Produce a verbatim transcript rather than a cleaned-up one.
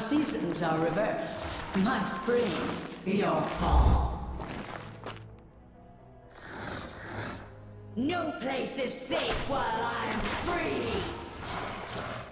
Our seasons are reversed. My spring, your fall. No place is safe while I'm free!